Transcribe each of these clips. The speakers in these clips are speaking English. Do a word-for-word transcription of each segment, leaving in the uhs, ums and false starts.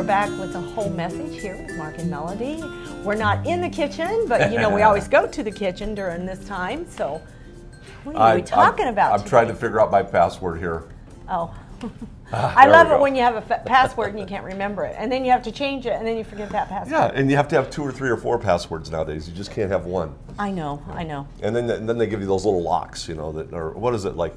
we're back with a whole message here with Mark and Melody. We're not in the kitchen, but you know we always go to the kitchen during this time. So what are I, we talking I'm, about? I'm today? trying to figure out my password here. Oh. Ah, I love it when you have a fa password and you can't remember it, and then you have to change it, and then you forget that password. Yeah, and you have to have two or three or four passwords nowadays. You just can't have one. I know, yeah. I know. And then, and then they give you those little locks, you know, that or what is it like?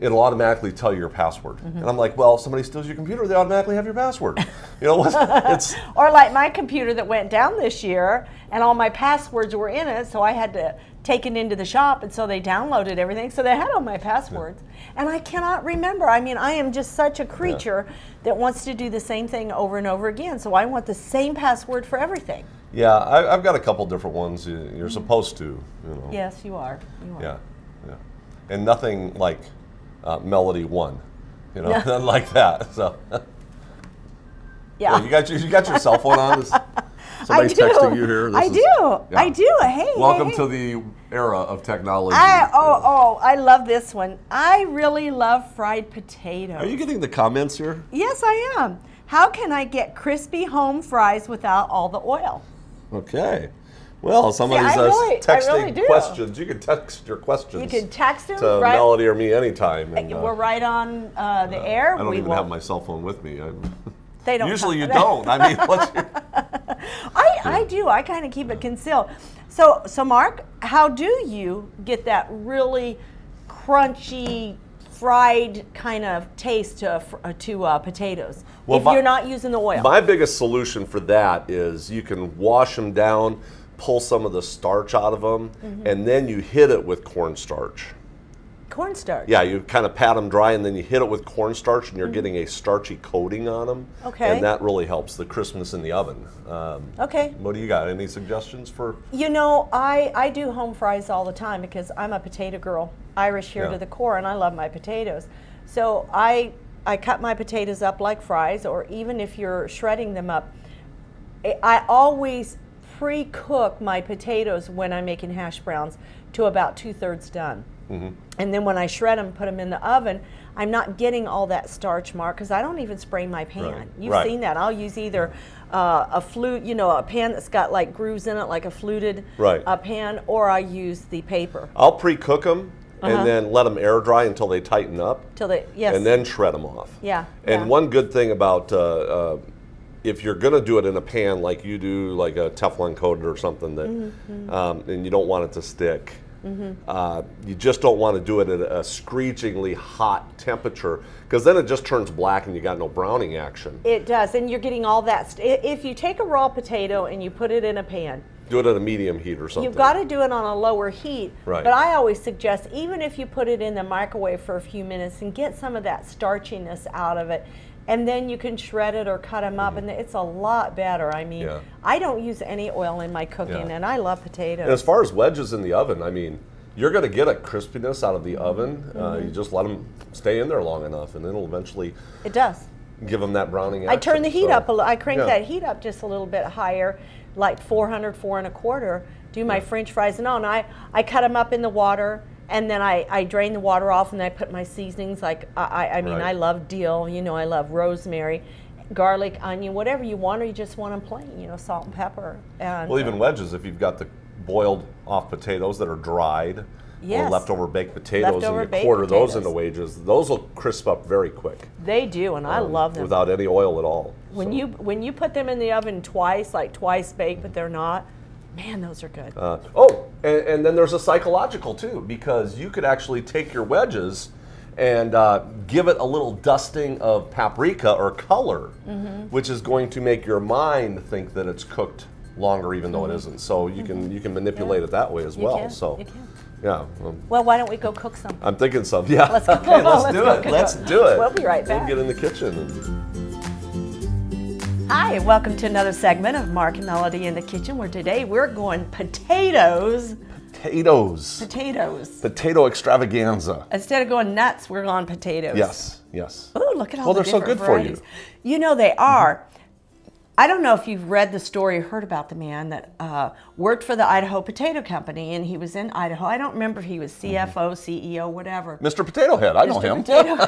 It'll automatically tell you your password, mm-hmm. and I'm like, well, if somebody steals your computer, they automatically have your password. You know, it's or like my computer that went down this year, and all my passwords were in it, so I had to take it into the shop, and so they downloaded everything, so they had all my passwords, yeah. and I cannot remember. I mean, I am just such a creature yeah. that wants to do the same thing over and over again, so I want the same password for everything. Yeah, I, I've got a couple different ones. You're mm-hmm. supposed to, you know. Yes, you are. You are. Yeah, yeah, and nothing like. Uh, Melody one, you know, nothing like that. So, yeah. yeah, you got your, you got your cell phone on. Somebody's texting you here. This I is, do, yeah. I do. Hey, welcome hey, hey. to the era of technology. I, oh, oh, I love this one. I really love fried potatoes. Are you getting the comments here? Yes, I am. How can I get crispy home fries without all the oil? Okay. Well, somebody's yeah, really, texting really questions. You can text your questions. You can text them to right? Melody or me anytime. And, uh, We're right on uh, the uh, air. I don't we even won't. have my cell phone with me. I'm they don't. Usually, you don't. I mean, what's your... I I do. I kind of keep yeah. it concealed. So so Mark, how do you get that really crunchy, fried kind of taste to uh, to uh, potatoes well, if my, you're not using the oil? My biggest solution for that is you can wash them down. Pull some of the starch out of them, mm-hmm. and then you hit it with cornstarch. Cornstarch? Yeah, you kind of pat them dry, and then you hit it with cornstarch, and you're mm-hmm. getting a starchy coating on them. Okay. And that really helps the crispness in the oven. Um, okay. What do you got? Any suggestions for? You know, I, I do home fries all the time because I'm a potato girl, Irish here yeah. to the core, and I love my potatoes. So I, I cut my potatoes up like fries, or even if you're shredding them up, I always pre-cook my potatoes when I'm making hash browns to about two-thirds done. Mm-hmm. And then when I shred them, put them in the oven, I'm not getting all that starch, Mark, because I don't even spray my pan. Right. You've right. seen that. I'll use either uh, a flute, you know, a pan that's got like grooves in it, like a fluted right. uh, pan, or I use the paper. I'll pre-cook them. Uh-huh. And then let them air dry until they tighten up. Till they, yes. And then shred them off. Yeah. And yeah. one good thing about uh, uh, if you're going to do it in a pan like you do, like a Teflon coated or something, that, mm-hmm. um, and you don't want it to stick, mm-hmm. uh, you just don't want to do it at a screechingly hot temperature because then it just turns black and you got no browning action. It does, and you're getting all that. St if you take a raw potato and you put it in a pan, do it at a medium heat or something. You've got to do it on a lower heat, right. but I always suggest even if you put it in the microwave for a few minutes and get some of that starchiness out of it, and then you can shred it or cut them up, mm-hmm. and it's a lot better. I mean, yeah. I don't use any oil in my cooking, yeah. and I love potatoes. And as far as wedges in the oven, I mean, you're going to get a crispiness out of the oven. Mm-hmm. uh, you just let them stay in there long enough, and it'll eventually it does. give them that browning action. I turn the heat so, up, a I crank yeah. that heat up just a little bit higher, like four hundred, four and a quarter, do my yeah. French fries and all, and I, I cut them up in the water, and then I, I drain the water off and I put my seasonings, like I, I mean, right. I love dill, you know, I love rosemary, garlic, onion, whatever you want, or you just want them plain, you know, salt and pepper. And, well, even wedges, if you've got the boiled off potatoes that are dried, yes. or leftover baked potatoes, leftover and you quarter potatoes. those into wedges, those will crisp up very quick. They do, and um, I love them. Without any oil at all. When, so. you, when you put them in the oven twice, like twice baked, but they're not, man, those are good. Uh, oh, and, and then there's a psychological too, because you could actually take your wedges and uh, give it a little dusting of paprika or color, mm-hmm. which is going to make your mind think that it's cooked longer, even though mm-hmm. it isn't. So you mm-hmm. can you can manipulate yeah. it that way as you well. Can. So, you can. yeah. Um, well, why don't we go cook something? I'm thinking something. Yeah. Let's, okay, let's, let's do go it. Go let's do it. We'll be right back. We'll get in the kitchen. And, hi, welcome to another segment of Mark and Melody in the Kitchen, where today we're going potatoes. Potatoes. Potatoes. Potato extravaganza. Instead of going nuts, we're on potatoes. Yes, yes. Oh, look at all well, the different varieties. Well, they're so good varieties. for you. You know, they are. Mm-hmm. I don't know if you've read the story or heard about the man that uh, worked for the Idaho Potato Company, and he was in Idaho. I don't remember if he was C F O, C E O, whatever. Mister Potato Head, I know him.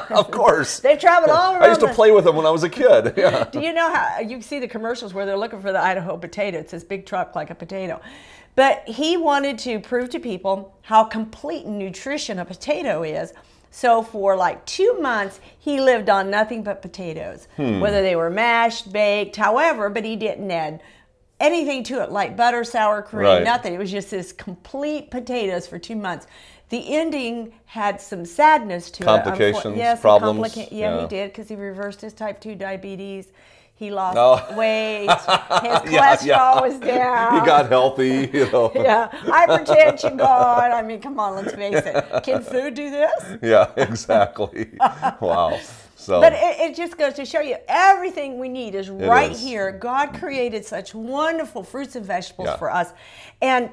Of course. They traveled all around. I used to play with him when I was a kid. Yeah. Do you know how you see the commercials where they're looking for the Idaho potato? It's this big truck like a potato. But he wanted to prove to people how complete in nutrition a potato is. So for like two months, he lived on nothing but potatoes, hmm. whether they were mashed, baked, however, but he didn't add anything to it, like butter, sour cream, right. nothing. It was just this complete potatoes for two months. The ending had some sadness to Complications, it. Complications, yes, problems. Complica yeah, yeah, he did, because he reversed his type two diabetes. He lost oh. weight. His cholesterol yeah, yeah. was down. He got healthy, you know. yeah. Hypertension gone. I mean, come on, let's face it. Can food do this? Yeah, exactly. Wow. So. But it, it just goes to show you, everything we need is right is. here. God created such wonderful fruits and vegetables yeah. for us. And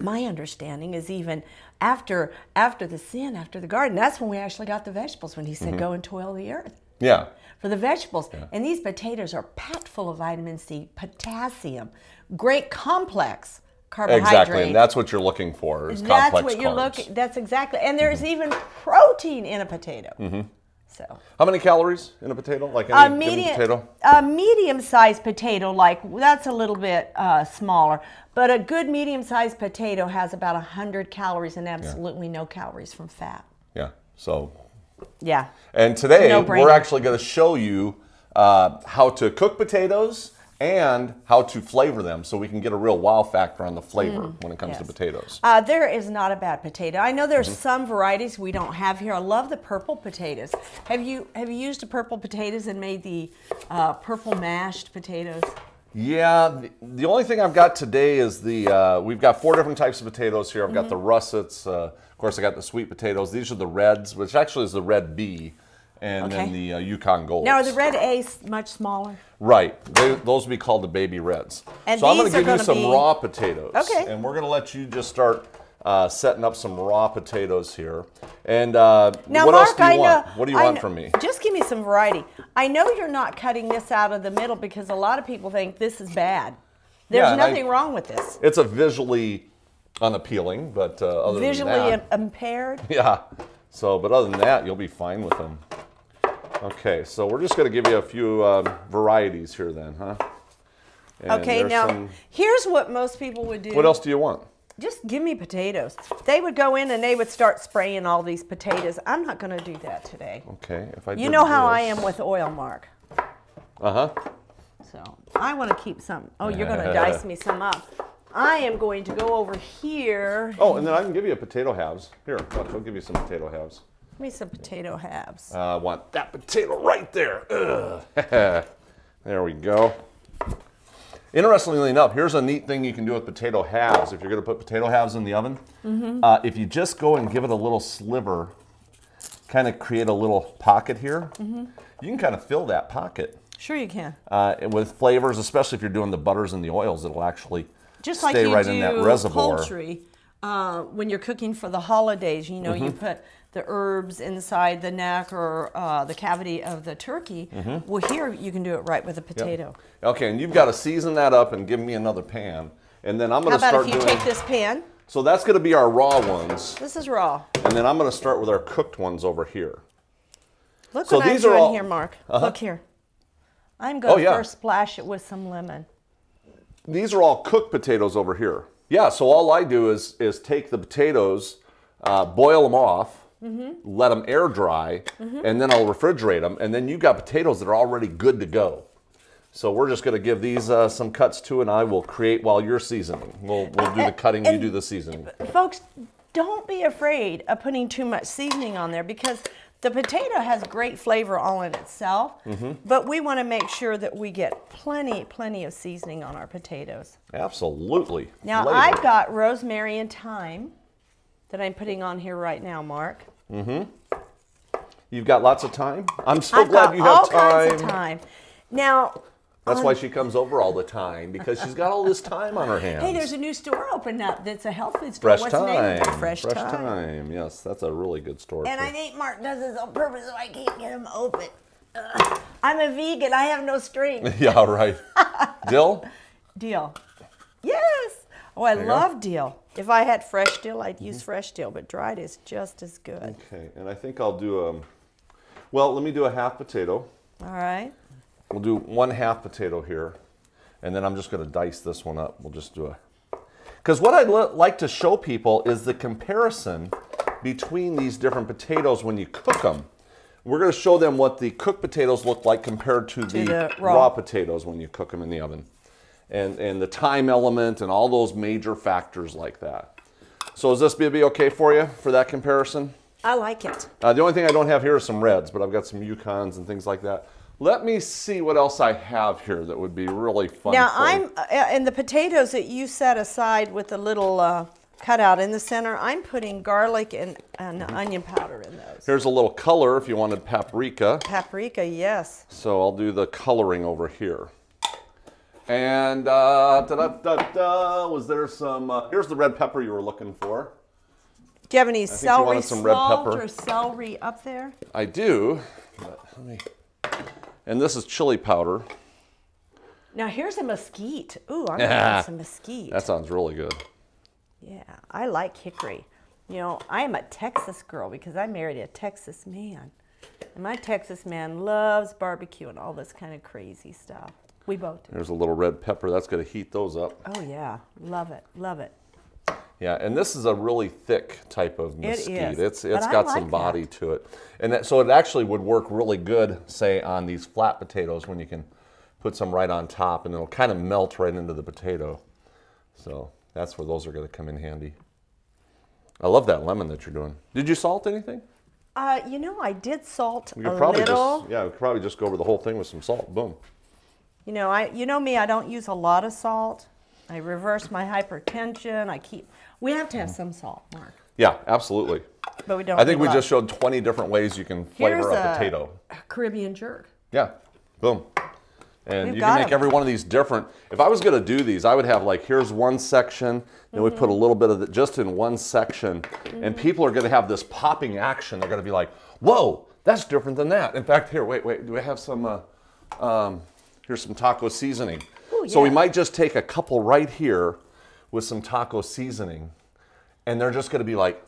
my understanding is even after, after the sin, after the garden, that's when we actually got the vegetables, when he said, mm-hmm. go and toil the earth. Yeah. For the vegetables. Yeah. And these potatoes are packed full of vitamin C, potassium, great complex carbohydrates. Exactly, and that's what you're looking for, is that's complex what you're carbs. looking That's exactly. And there's mm-hmm. even protein in a potato. Mm-hmm. So. How many calories in a potato? Like any a medium, potato? A medium-sized potato, like that's a little bit uh, smaller, but a good medium-sized potato has about one hundred calories and absolutely yeah. no calories from fat. Yeah, so... Yeah. And today no we're actually going to show you uh, how to cook potatoes and how to flavor them, so we can get a real wow factor on the flavor mm, when it comes yes. to potatoes. Uh, there is not a bad potato. I know there's mm-hmm. some varieties we don't have here. I love the purple potatoes. Have you have you used the purple potatoes and made the uh, purple mashed potatoes? Yeah. The, the only thing I've got today is the uh, we've got four different types of potatoes here. I've mm-hmm. got the russets. Uh, Of course, I got the sweet potatoes. These are the reds, which actually is the red B, and okay. then the uh, Yukon Golds. Now, are the red A's much smaller? Right. They, those would be called the baby reds. And so I'm going to give you some be... raw potatoes. Okay. And we're going to let you just start uh, setting up some raw potatoes here. And uh, now, what Mark, else do you I want? Know, what do you I want know, from me? Just give me some variety. I know you're not cutting this out of the middle, because a lot of people think this is bad. There's yeah, nothing I, wrong with this. It's a visually... unappealing, but uh, other visually than that, impaired. Yeah. So, but other than that, you'll be fine with them. Okay. So we're just going to give you a few uh, varieties here, then, huh? And okay. Now, some... here's what most people would do. What else do you want? Just give me potatoes. They would go in and they would start spraying all these potatoes. I'm not going to do that today. Okay. If I you know how this. I am with oil, Mark. Uh huh. So I want to keep some. Oh, you're going to dice me some up. I am going to go over here. Oh, and then I can give you a potato halves. Here, I'll give you some potato halves. Give me some potato halves. Uh, I want that potato right there. Ugh. There we go. Interestingly enough, here's a neat thing you can do with potato halves. If you're going to put potato halves in the oven, mm-hmm. uh, if you just go and give it a little sliver, kind of create a little pocket here, mm-hmm. you can kind of fill that pocket. Sure you can. Uh, with flavors, especially if you're doing the butters and the oils, it'll actually... Just like you do poultry, uh, when you're cooking for the holidays, you know, mm-hmm. you put the herbs inside the neck or uh, the cavity of the turkey. Mm-hmm. Well, here you can do it right with a potato. Yep. Okay, and you've got to season that up and give me another pan. And then I'm going to start doing... How about if you take this pan? So that's going to be our raw ones. This is raw. And then I'm going to start with our cooked ones over here. Look what I'm doing here, Mark. Uh-huh. Look here. I'm going to first splash it with some lemon. These are all cooked potatoes over here. Yeah, so all I do is is take the potatoes, uh, boil them off, mm-hmm. let them air dry, mm-hmm. and then I'll refrigerate them. And then you've got potatoes that are already good to go. So we're just going to give these uh, some cuts too, and I will create while you're seasoning. We'll, we'll do the cutting, uh, you do the seasoning. Folks, don't be afraid of putting too much seasoning on there, because the potato has great flavor all in itself, mm-hmm. but we want to make sure that we get plenty, plenty of seasoning on our potatoes. Absolutely. Now, flavor. I've got rosemary and thyme that I'm putting on here right now, Mark. Mm-hmm. You've got lots of thyme? I'm so I've glad you have thyme. all kinds of thyme. Now... That's why she comes over all the time, because she's got all this time on her hands. Hey, there's a new store opened up that's a health food store. Fresh What's Thyme. Fresh, Fresh Thyme. Fresh Thyme. Yes, that's a really good store. And for... I think Mark does this on purpose so I can't get him open. Ugh, I'm a vegan. I have no strength. Yeah, right. Dill? Dill. Yes. Oh, I love go. Dill. If I had fresh dill, I'd mm-hmm. use fresh dill, but dried is just as good. Okay, and I think I'll do, um, well, let me do a half potato. All right. We'll do one half potato here, and then I'm just going to dice this one up. We'll just do a... Because what I'd like to show people is the comparison between these different potatoes when you cook them. We're going to show them what the cooked potatoes look like compared to, to the, the raw. raw potatoes when you cook them in the oven. And, and the time element and all those major factors like that. So is this going to be okay for you for that comparison? I like it. Uh, the only thing I don't have here are some reds, but I've got some Yukons and things like that. Let me see what else I have here that would be really fun. Now, for I'm, uh, and the potatoes that you set aside with the little uh, cutout in the center, I'm putting garlic and, and mm-hmm. onion powder in those. Here's a little color if you wanted paprika. Paprika, yes. So I'll do the coloring over here. And uh, da, da, da, da, was there some, uh, here's the red pepper you were looking for. Do you have any I celery some red pepper. or celery up there? I do. But let me... And this is chili powder. Now here's a mesquite. Ooh, I'm gonna add some mesquite. That sounds really good. Yeah, I like hickory. You know, I am a Texas girl because I married a Texas man. And my Texas man loves barbecue and all this kind of crazy stuff. We both do. There's a little red pepper. That's gonna heat those up. Oh yeah, love it, love it. Yeah, and this is a really thick type of mesquite. It is, it's it's got like some body that. to it. And that, so it actually would work really good, say, on these flat potatoes when you can put some right on top and it'll kind of melt right into the potato. So that's where those are going to come in handy. I love that lemon that you're doing. Did you salt anything? Uh, you know, I did salt a little. Just, yeah, we could probably just go over the whole thing with some salt. Boom. You know, I, you know me, I don't use a lot of salt. I reverse my hypertension. I keep. We have to have some salt, Mark. Yeah, absolutely. But we don't. I think we just showed twenty different ways you can flavor a potato. Caribbean jerk. Yeah, boom. And you can make every one of these different. If I was going to do these, I would have like here's one section, then we put a little bit of it just in one section, and people are going to have this popping action. They're going to be like, "Whoa, that's different than that." In fact, here, wait, wait. Do we have some? Uh, um, here's some taco seasoning. Ooh, so yeah. we might just take a couple right here with some taco seasoning, and they're just going to be like,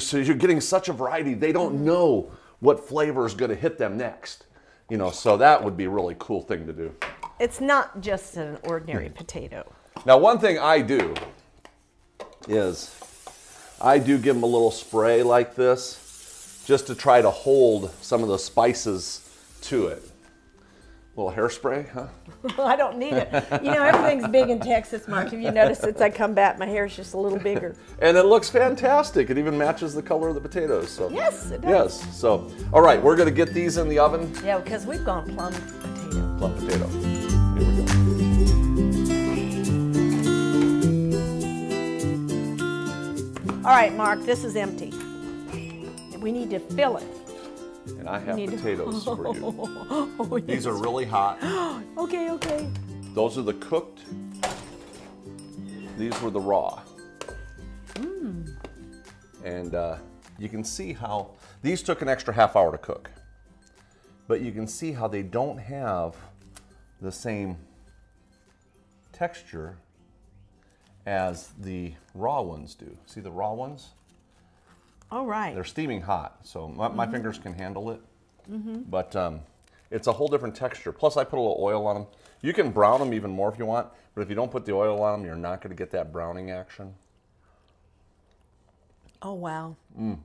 so you're getting such a variety, they don't know what flavor is going to hit them next. You know, so that would be a really cool thing to do. It's not just an ordinary potato. Now, one thing I do is I do give them a little spray like this just to try to hold some of the spices to it. Little hairspray, huh? I don't need it. You know, everything's big in Texas, Mark. Have you noticed since I come back, my hair's just a little bigger. And it looks fantastic. It even matches the color of the potatoes. So. Yes, it does. Yes. So, all right, we're going to get these in the oven. Yeah, because we've gone plum potato. Plum potato. Here we go. All right, Mark, this is empty. We need to fill it. And I have potatoes to... for you. Oh, yes. These are really hot. Okay, okay. Those are the cooked. These were the raw. Mm. And uh, you can see how these took an extra half hour to cook. But you can see how they don't have the same texture as the raw ones do. See the raw ones? All right. They're steaming hot, so my, my mm-hmm. fingers can handle it. Mm-hmm. But um, it's a whole different texture. Plus, I put a little oil on them. You can brown them even more if you want, but if you don't put the oil on them, you're not going to get that browning action. Oh, wow. Mm.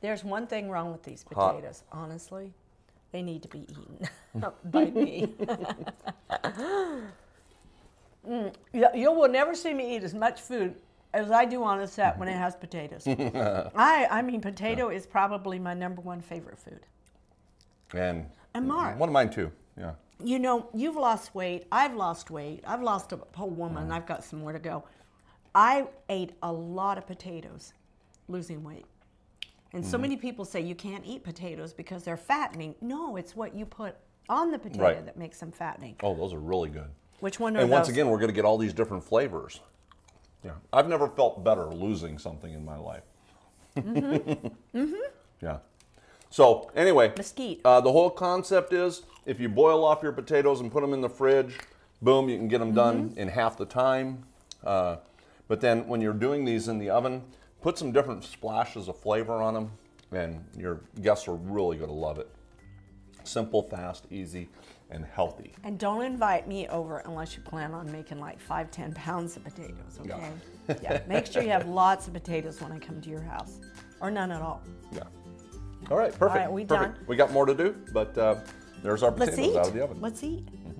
There's one thing wrong with these potatoes, hot. honestly. They need to be eaten by me. mm. you, you will never see me eat as much food as I do on a set when it has potatoes. I, I mean, potato yeah. is probably my number one favorite food. And, and Mark, one of mine too, yeah. You know, you've lost weight, I've lost weight, I've lost a whole woman, mm. I've got some more to go. I ate a lot of potatoes losing weight. And mm. so many people say you can't eat potatoes because they're fattening. No, it's what you put on the potato right. that makes them fattening. Oh, those are really good. Which one are and those? And once again, we're gonna get all these different flavors. Yeah, I've never felt better losing something in my life. Mm-hmm. Mm-hmm. Yeah. So anyway, mesquite. Uh, the whole concept is if you boil off your potatoes and put them in the fridge, boom, you can get them done mm-hmm. in half the time. Uh, but then when you're doing these in the oven, put some different splashes of flavor on them, and your guests are really going to love it. Simple, fast, easy, and healthy. And don't invite me over unless you plan on making like five, ten pounds of potatoes, okay? Yeah. Yeah. Make sure you have lots of potatoes when I come to your house, or none at all. Yeah. All right, perfect. All right, we perfect. done. We got more to do, but uh, there's our potatoes Let's eat. out of the oven. Let's eat. Mm-hmm.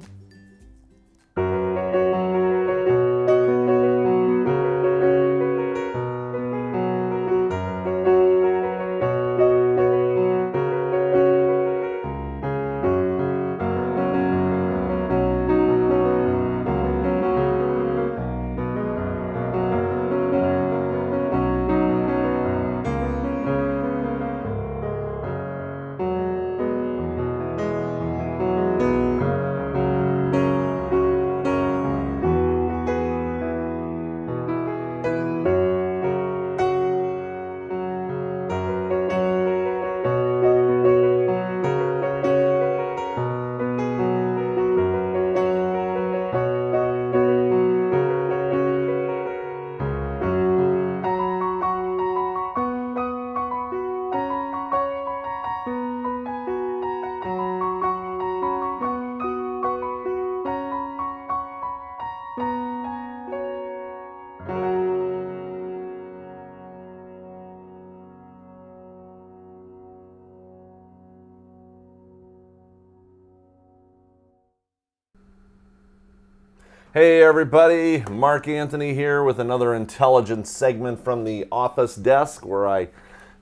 Hey everybody, Mark Anthony here with another intelligence segment from the office desk, where I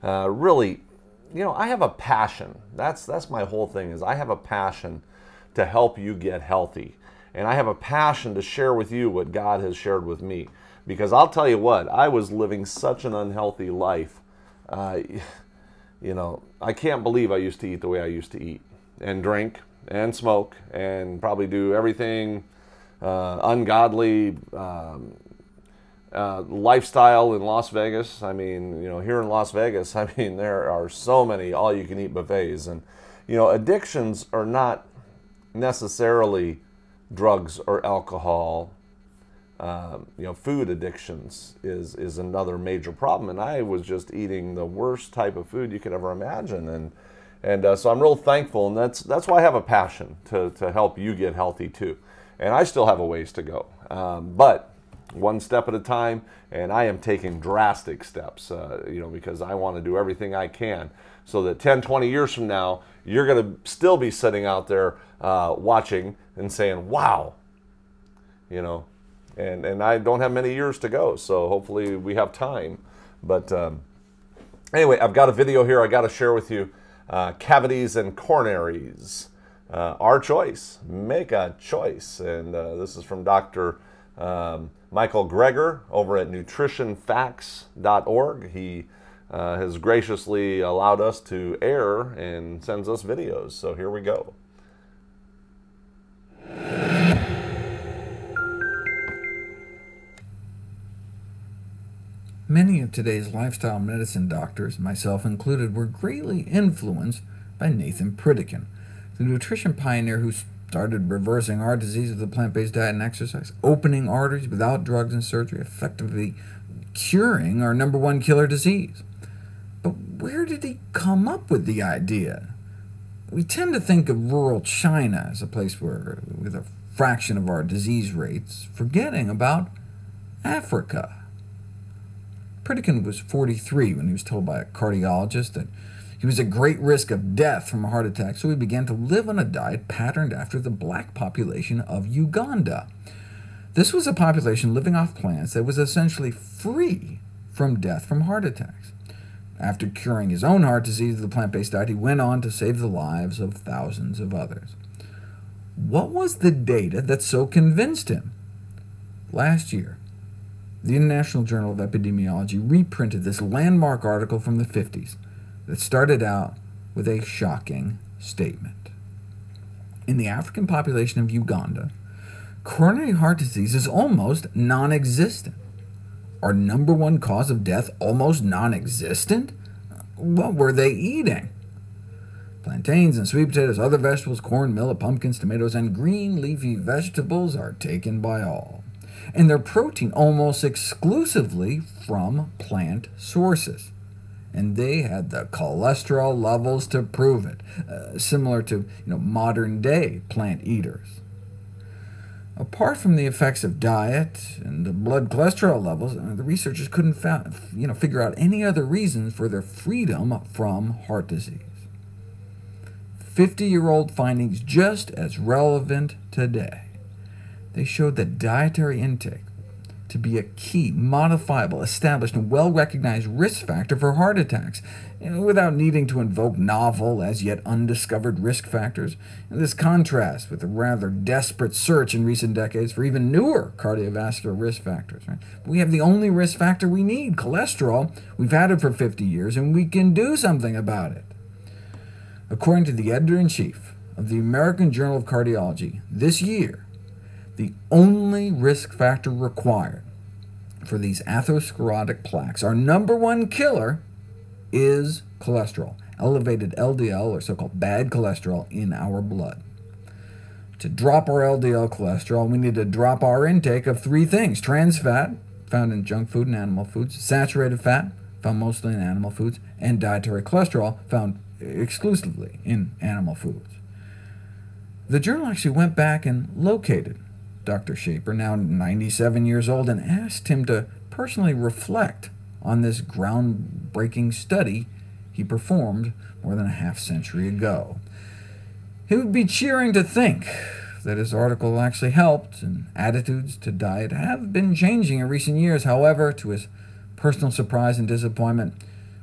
uh, really, you know, I have a passion. That's that's my whole thing, is I have a passion to help you get healthy. And I have a passion to share with you what God has shared with me. Because I'll tell you what, I was living such an unhealthy life. Uh, you know, I can't believe I used to eat the way I used to eat, and drink, and smoke, and probably do everything Uh, ungodly um, uh, lifestyle in Las Vegas. I mean, you know, here in Las Vegas, I mean, there are so many all-you-can-eat buffets. And, you know, addictions are not necessarily drugs or alcohol. Uh, you know, food addictions is, is another major problem. And I was just eating the worst type of food you could ever imagine. And, and uh, so I'm real thankful. And that's, that's why I have a passion to, to help you get healthy, too. And I still have a ways to go, um, but one step at a time, and I am taking drastic steps, uh, you know, because I want to do everything I can so that ten, twenty years from now, you're going to still be sitting out there uh, watching and saying, wow, you know, and, and I don't have many years to go, so hopefully we have time. But um, anyway, I've got a video here I got to share with you, uh, cavities and coronaries. Uh, our choice. Make a choice. And uh, this is from Doctor Um, Michael Greger over at nutrition facts dot org. He uh, has graciously allowed us to air and sends us videos. So here we go. Many of today's lifestyle medicine doctors, myself included, were greatly influenced by Nathan Pritikin, the nutrition pioneer who started reversing heart disease with a plant-based diet and exercise, opening arteries without drugs and surgery, effectively curing our number one killer disease. But where did he come up with the idea? We tend to think of rural China as a place where, with a fraction of our disease rates, forgetting about Africa. Pritikin was forty-three when he was told by a cardiologist that he was at great risk of death from a heart attack, so he began to live on a diet patterned after the black population of Uganda. This was a population living off plants that was essentially free from death from heart attacks. After curing his own heart disease with a plant-based diet, he went on to save the lives of thousands of others. What was the data that so convinced him? Last year, the International Journal of Epidemiology reprinted this landmark article from the fifties. That started out with a shocking statement. In the African population of Uganda, coronary heart disease is almost non-existent. Our number one cause of death almost non-existent? What were they eating? Plantains and sweet potatoes, other vegetables, corn, millet, pumpkins, tomatoes, and green leafy vegetables are taken by all, and their protein almost exclusively from plant sources. And they had the cholesterol levels to prove it, uh, similar to you know, modern-day plant eaters. Apart from the effects of diet and the blood cholesterol levels, the researchers couldn't found, you know, figure out any other reasons for their freedom from heart disease. fifty-year-old findings just as relevant today. They showed that dietary intake to be a key, modifiable, established, and well-recognized risk factor for heart attacks, without needing to invoke novel, as yet undiscovered risk factors. And this contrasts with the rather desperate search in recent decades for even newer cardiovascular risk factors. Right? We have the only risk factor we need, cholesterol. We've had it for fifty years, and we can do something about it. According to the editor-in-chief of the American Journal of Cardiology, this year, the only risk factor required for these atherosclerotic plaques, our number one killer, is cholesterol, elevated L D L, or so-called bad cholesterol, in our blood. To drop our L D L cholesterol, we need to drop our intake of three things: trans fat, found in junk food and animal foods, saturated fat, found mostly in animal foods, and dietary cholesterol, found exclusively in animal foods. The journal actually went back and located Doctor Shaper, now ninety-seven years old, and asked him to personally reflect on this groundbreaking study he performed more than a half century ago. It would be cheering to think that his article actually helped, and attitudes to diet have been changing in recent years. However, to his personal surprise and disappointment,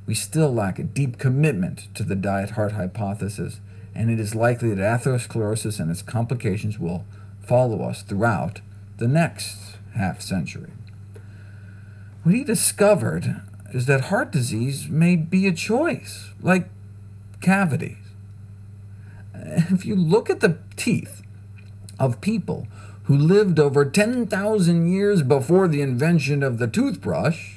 we still lack a deep commitment to the diet-heart hypothesis, and it is likely that atherosclerosis and its complications will follow us throughout the next half century. What he discovered is that heart disease may be a choice, like cavities. If you look at the teeth of people who lived over ten thousand years before the invention of the toothbrush,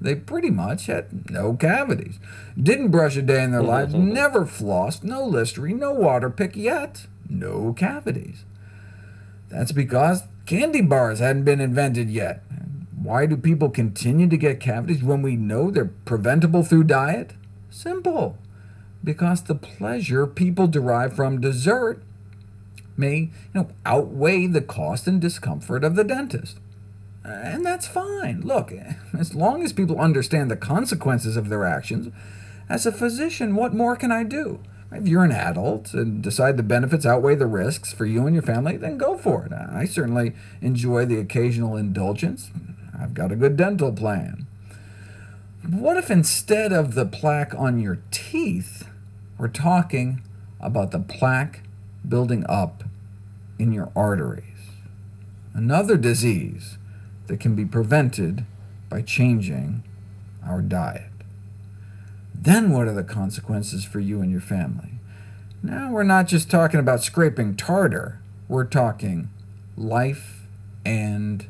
they pretty much had no cavities, didn't brush a day in their lives, never flossed, no Listerine, no Waterpik, yet no cavities. That's because candy bars hadn't been invented yet. Why do people continue to get cavities when we know they're preventable through diet? Simple. Because the pleasure people derive from dessert may you know, outweigh the cost and discomfort of the dentist. And that's fine. Look, as long as people understand the consequences of their actions, as a physician, what more can I do? If you're an adult and decide the benefits outweigh the risks for you and your family, then go for it. I certainly enjoy the occasional indulgence. I've got a good dental plan. What if instead of the plaque on your teeth, we're talking about the plaque building up in your arteries? Another disease that can be prevented by changing our diet. Then what are the consequences for you and your family? Now we're not just talking about scraping tartar, we're talking life and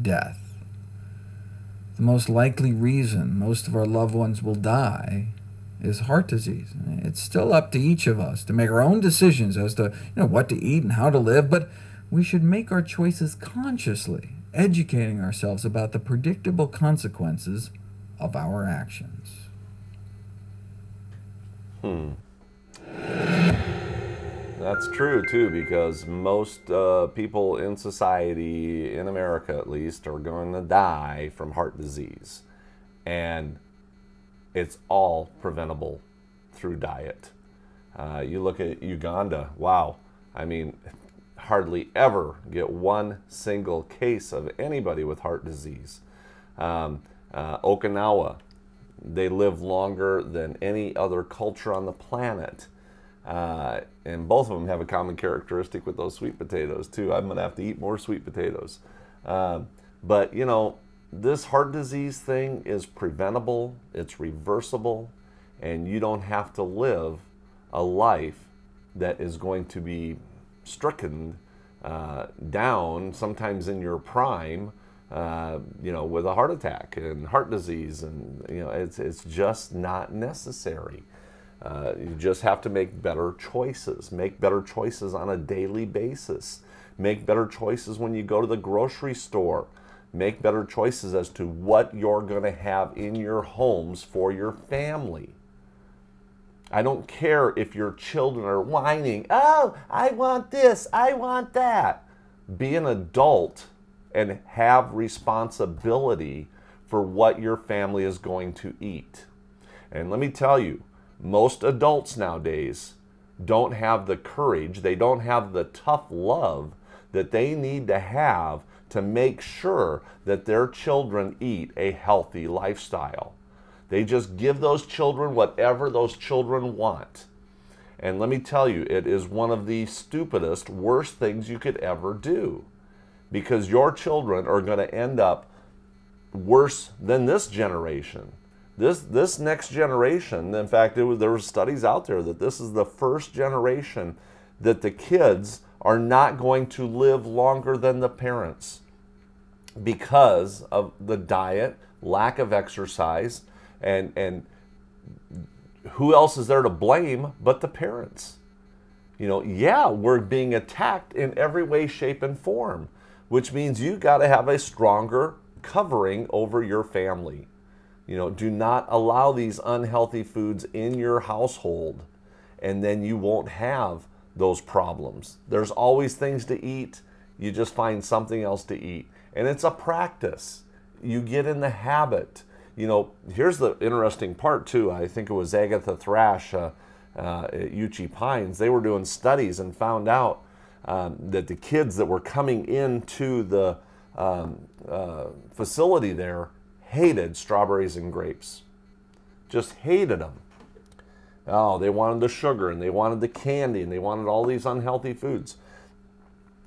death. The most likely reason most of our loved ones will die is heart disease. It's still up to each of us to make our own decisions as to you know, what to eat and how to live, but we should make our choices consciously, educating ourselves about the predictable consequences of our actions. Hmm. That's true, too, because most uh, people in society, in America at least, are going to die from heart disease. And it's all preventable through diet. Uh, you look at Uganda, wow, I mean, hardly ever get one single case of anybody with heart disease. Um, uh, Okinawa, they live longer than any other culture on the planet. Uh, and both of them have a common characteristic with those sweet potatoes, too. I'm going to have to eat more sweet potatoes. Uh, but, you know, this heart disease thing is preventable, it's reversible, and you don't have to live a life that is going to be stricken uh, down, sometimes in your prime, uh, you know, with a heart attack and heart disease, and you know, it's it's just not necessary. Uh, you just have to make better choices. Make better choices on a daily basis. Make better choices when you go to the grocery store. Make better choices as to what you're going to have in your homes for your family. I don't care if your children are whining, oh, I want this, I want that. Be an adult and have responsibility for what your family is going to eat. And let me tell you, most adults nowadays don't have the courage, they don't have the tough love that they need to have to make sure that their children eat a healthy lifestyle. They just give those children whatever those children want. And let me tell you, it is one of the stupidest, worst things you could ever do, because your children are going to end up worse than this generation. This, this next generation, in fact, it was, there were studies out there that this is the first generation that the kids are not going to live longer than the parents because of the diet, lack of exercise, and, and who else is there to blame but the parents? You know, yeah, we're being attacked in every way, shape, and form, which means you got to have a stronger covering over your family. You know, do not allow these unhealthy foods in your household, and then you won't have those problems. There's always things to eat. You just find something else to eat. And it's a practice. You get in the habit. You know, here's the interesting part too. I think it was Agatha Thrash uh, uh, at Uchi Pines. They were doing studies and found out um, that the kids that were coming into the um, uh, facility there hated strawberries and grapes. Just hated them. Oh, they wanted the sugar, and they wanted the candy, and they wanted all these unhealthy foods.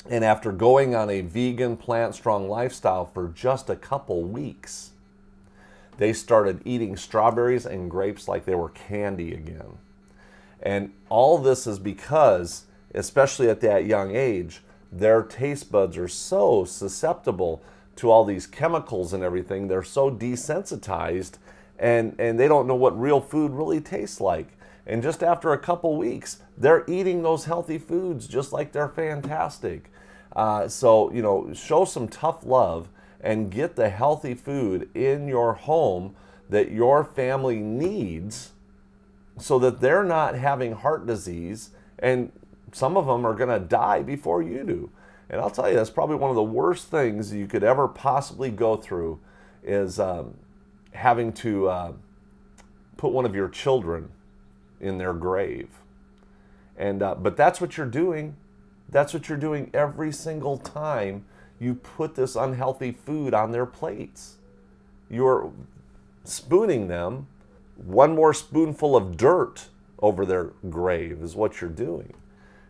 And after going on a vegan, plant-strong lifestyle for just a couple weeks, they started eating strawberries and grapes like they were candy again. And all this is because, especially at that young age, their taste buds are so susceptible to all these chemicals and everything. They're so desensitized, and, and they don't know what real food really tastes like. And just after a couple weeks, they're eating those healthy foods just like they're fantastic. Uh, so, you know, show some tough love and get the healthy food in your home that your family needs so that they're not having heart disease, and some of them are gonna die before you do. And I'll tell you, that's probably one of the worst things you could ever possibly go through is um, having to uh, put one of your children in their grave. And uh, but that's what you're doing. That's what you're doing every single time you put this unhealthy food on their plates. You're spooning them one more spoonful of dirt over their grave is what you're doing.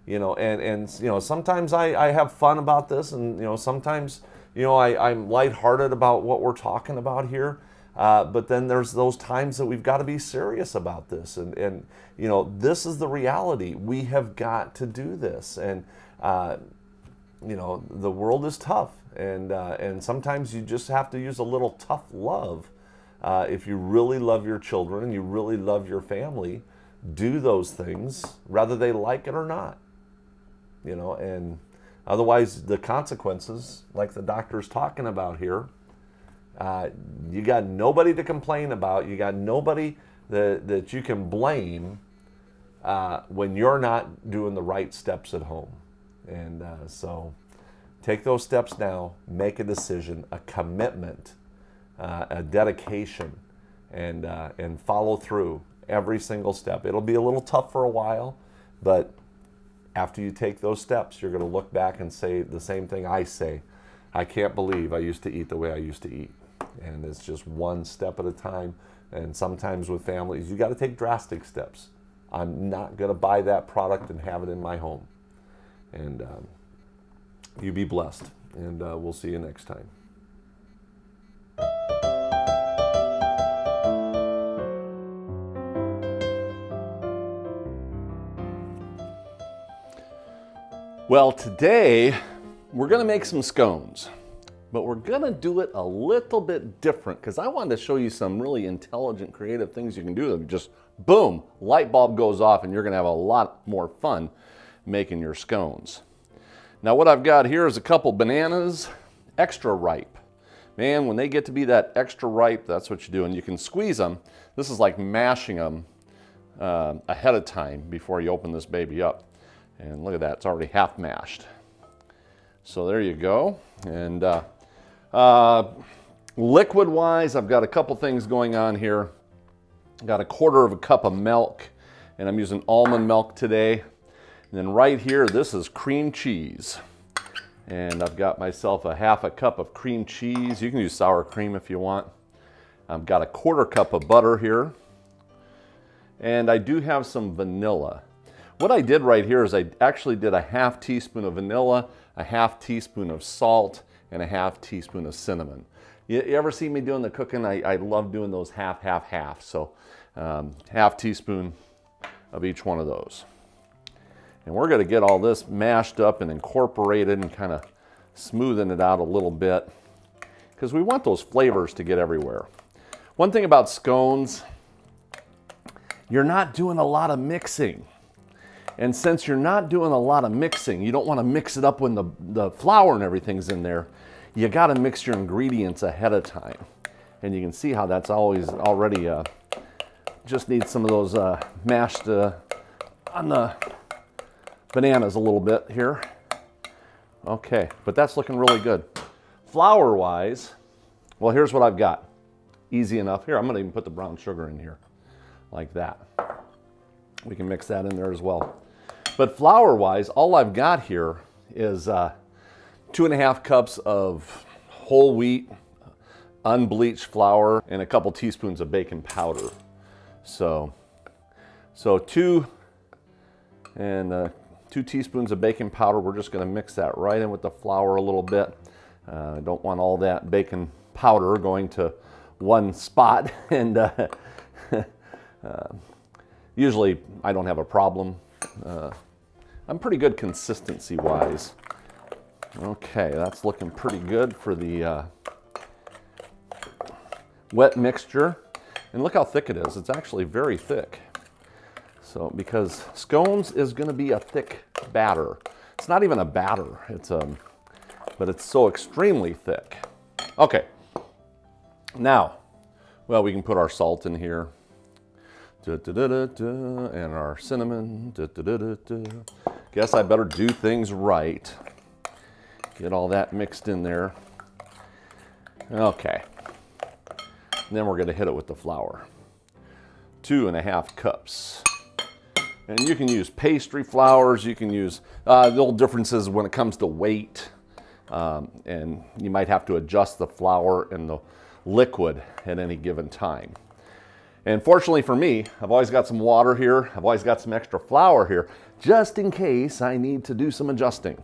You know, and, and you know, sometimes I, I have fun about this, and you know, sometimes you know I, I'm lighthearted about what we're talking about here. Uh, but then there's those times that we've got to be serious about this. And, and, you know, this is the reality. We have got to do this. And, uh, you know, the world is tough. And, uh, and sometimes you just have to use a little tough love. Uh, if you really love your children and you really love your family, do those things, whether they like it or not. You know, and otherwise the consequences, like the doctor's talking about here, Uh, you got nobody to complain about. You got nobody that, that you can blame uh, when you're not doing the right steps at home. And uh, so take those steps now. Make a decision, a commitment, uh, a dedication, and, uh, and follow through every single step. It'll be a little tough for a while, but after you take those steps, you're going to look back and say the same thing I say. I can't believe I used to eat the way I used to eat. And it's just one step at a time. And sometimes with families, you got to take drastic steps. I'm not going to buy that product and have it in my home. And um, you be blessed. And uh, we'll see you next time. Well, today we're going to make some scones, but we're going to do it a little bit different because I wanted to show you some really intelligent, creative things you can do that just boom, light bulb goes off and you're gonna have a lot more fun making your scones. Now what I've got here is a couple bananas, extra ripe. Man, when they get to be that extra ripe, that's what you do, and you can squeeze them. This is like mashing them uh, ahead of time before you open this baby up. And look at that, it's already half mashed. So there you go. And uh, uh, liquid-wise, I've got a couple things going on here. I've got a quarter of a cup of milk, and I'm using almond milk today. And then right here, this is cream cheese. And I've got myself a half a cup of cream cheese. You can use sour cream if you want. I've got a quarter cup of butter here. And I do have some vanilla. What I did right here is I actually did a half teaspoon of vanilla, a half teaspoon of salt, and a half teaspoon of cinnamon. You, you ever see me doing the cooking? I, I love doing those half, half, half. So um, half teaspoon of each one of those. And we're gonna get all this mashed up and incorporated and kind of smoothing it out a little bit because we want those flavors to get everywhere. One thing about scones, you're not doing a lot of mixing. And since you're not doing a lot of mixing, you don't want to mix it up when the, the flour and everything's in there. You got to mix your ingredients ahead of time. And you can see how that's always already, uh, just needs some of those uh, mashed uh, on the bananas a little bit here. Okay, but that's looking really good. Flour-wise, well, here's what I've got. Easy enough. Here, I'm going to even put the brown sugar in here like that. We can mix that in there as well. But flour-wise, all I've got here is uh, two and a half cups of whole wheat, unbleached flour, and a couple teaspoons of baking powder. So, so two and uh, two teaspoons of baking powder. We're just gonna mix that right in with the flour a little bit. Uh, I don't want all that baking powder going to one spot. And uh, uh, usually I don't have a problem. Uh, I'm pretty good consistency-wise. Okay, that's looking pretty good for the uh, wet mixture. And look how thick it is. It's actually very thick. So, because scones is gonna be a thick batter. It's not even a batter, it's um, but it's so extremely thick. Okay, now, well, we can put our salt in here. Da, da, da, da, da, and our cinnamon. Da, da, da, da, da. Guess I better do things right. Get all that mixed in there. Okay. And then we're gonna hit it with the flour. Two and a half cups. And you can use pastry flours. You can use uh, little differences when it comes to weight. Um, and you might have to adjust the flour and the liquid at any given time. And fortunately for me, I've always got some water here. I've always got some extra flour here, just in case I need to do some adjusting.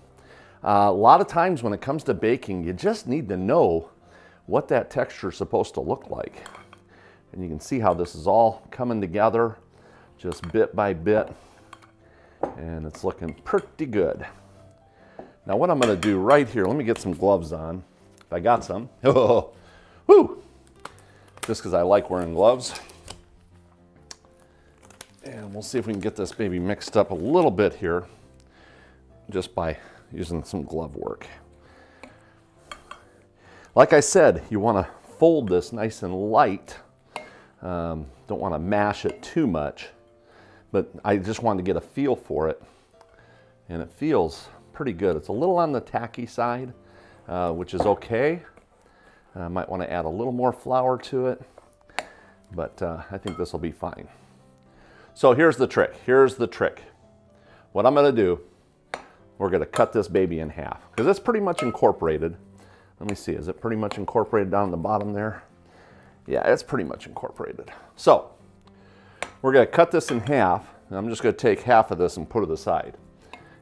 Uh, a lot of times when it comes to baking, you just need to know what that texture is supposed to look like. And you can see how this is all coming together, just bit by bit. And it's looking pretty good. Now what I'm gonna do right here, let me get some gloves on. If I got some, oh, whoo, just because I like wearing gloves. And we'll see if we can get this baby mixed up a little bit here just by using some glove work. Like I said, you want to fold this nice and light. Um, don't want to mash it too much, but I just wanted to get a feel for it. And it feels pretty good. It's a little on the tacky side, uh, which is okay. I might want to add a little more flour to it, but uh, I think this will be fine. So here's the trick, here's the trick. What I'm gonna do, we're gonna cut this baby in half because it's pretty much incorporated. Let me see, is it pretty much incorporated down the bottom there? Yeah, it's pretty much incorporated. So we're gonna cut this in half, and I'm just gonna take half of this and put it aside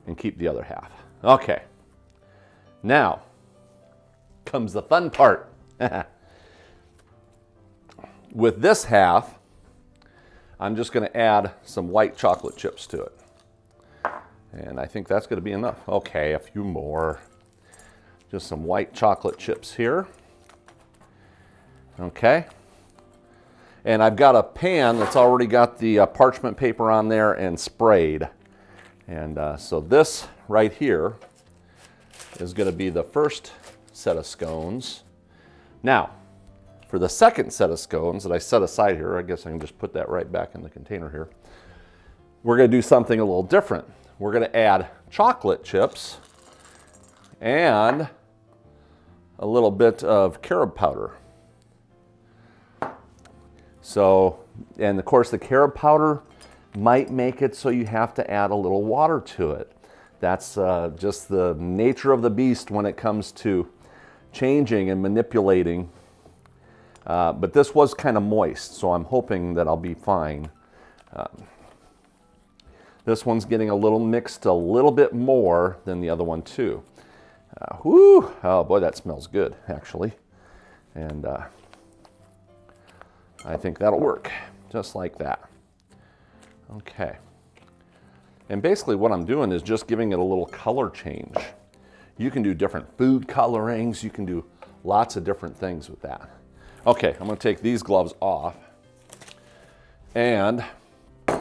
and keep the other half. Okay, now comes the fun part. With this half, I'm just gonna add some white chocolate chips to it. And I think that's gonna be enough. Okay, a few more. Just some white chocolate chips here. Okay. And I've got a pan that's already got the uh, parchment paper on there and sprayed. And uh, so this right here is going to be the first set of scones. Now, for the second set of scones that I set aside here, I guess I can just put that right back in the container here. We're going to do something a little different. We're going to add chocolate chips and a little bit of carob powder. So, and of course the carob powder might make it so you have to add a little water to it. That's uh, just the nature of the beast when it comes to changing and manipulating. Uh, but this was kind of moist, so I'm hoping that I'll be fine. Um, this one's getting a little mixed a little bit more than the other one too. Uh, whoo, oh boy, that smells good actually. And uh, I think that'll work, just like that. Okay. And basically what I'm doing is just giving it a little color change. You can do different food colorings, you can do lots of different things with that. Okay, I'm gonna take these gloves off and I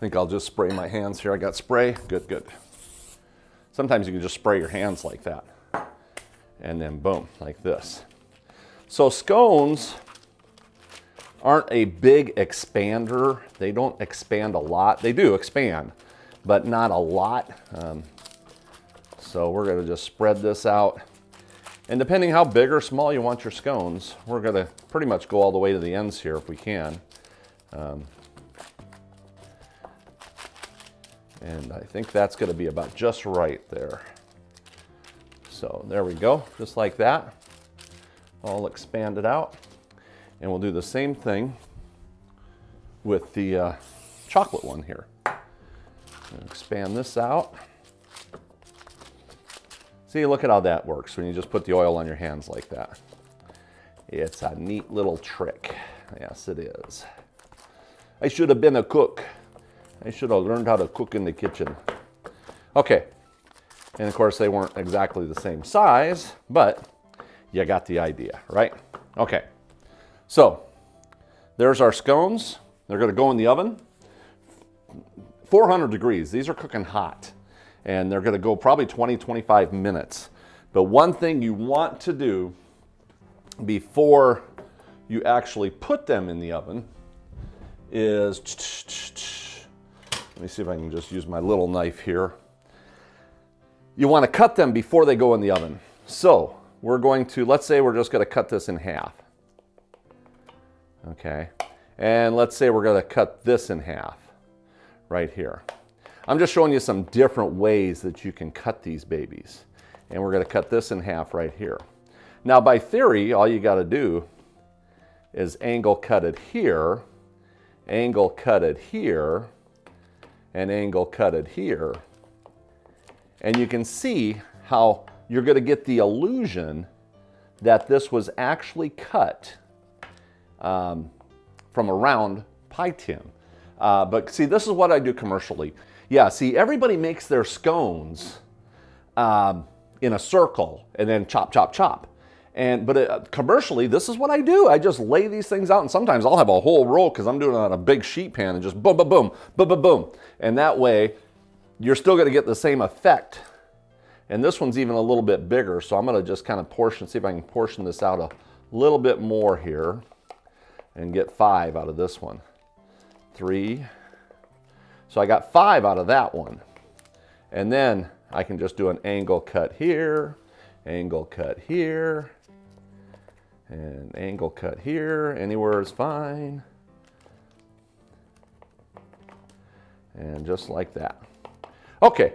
think I'll just spray my hands here. I got spray, good, good. Sometimes you can just spray your hands like that and then boom, like this. So scones aren't a big expander. They don't expand a lot. They do expand, but not a lot. Um, so we're gonna just spread this out. And depending how big or small you want your scones, we're gonna pretty much go all the way to the ends here if we can. Um, and I think that's gonna be about just right there. So there we go, just like that. All expanded out. And we'll do the same thing with the uh, chocolate one here. Expand this out. See, look at how that works when you just put the oil on your hands like that. It's a neat little trick. Yes, it is. I should have been a cook. I should have learned how to cook in the kitchen. Okay. And of course, they weren't exactly the same size, but you got the idea, right? Okay. So, there's our scones. They're gonna go in the oven, four hundred degrees. These are cooking hot and they're gonna go probably twenty, twenty-five minutes. But one thing you want to do before you actually put them in the oven is, let me see if I can just use my little knife here. You wanna cut them before they go in the oven. So, we're going to, let's say we're just gonna cut this in half. Okay, and let's say we're gonna cut this in half right here. I'm just showing you some different ways that you can cut these babies. And we're gonna cut this in half right here. Now by theory, all you gotta do is angle cut it here, angle cut it here, and angle cut it here. And you can see how you're gonna get the illusion that this was actually cut Um, from a round pie tin. Uh, but see, this is what I do commercially. Yeah, see, everybody makes their scones um, in a circle and then chop, chop, chop. And But uh, commercially, this is what I do. I just lay these things out and sometimes I'll have a whole roll because I'm doing it on a big sheet pan and just boom, boom, boom, boom, boom, boom. And that way, you're still gonna get the same effect. And this one's even a little bit bigger, so I'm gonna just kind of portion, see if I can portion this out a little bit more here. And get five out of this one. Three. So I got five out of that one. And then I can just do an angle cut here, angle cut here, and angle cut here. Anywhere is fine. And just like that. Okay,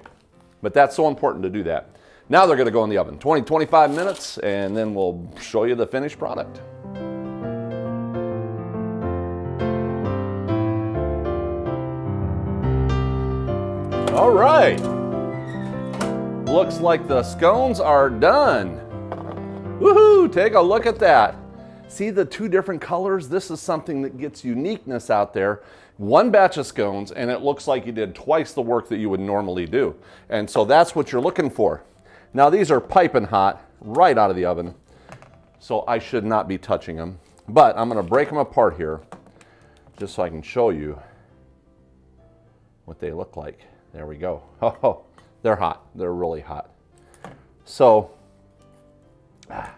but that's so important to do that. Now they're gonna go in the oven, twenty, twenty-five minutes, and then we'll show you the finished product. All right, looks like the scones are done. Woohoo, take a look at that. See the two different colors? This is something that gets uniqueness out there. One batch of scones and it looks like you did twice the work that you would normally do. And so that's what you're looking for. Now these are piping hot right out of the oven, so I should not be touching them. But I'm going to break them apart here just so I can show you what they look like. There we go. Oh, they're hot. They're really hot. So, ah,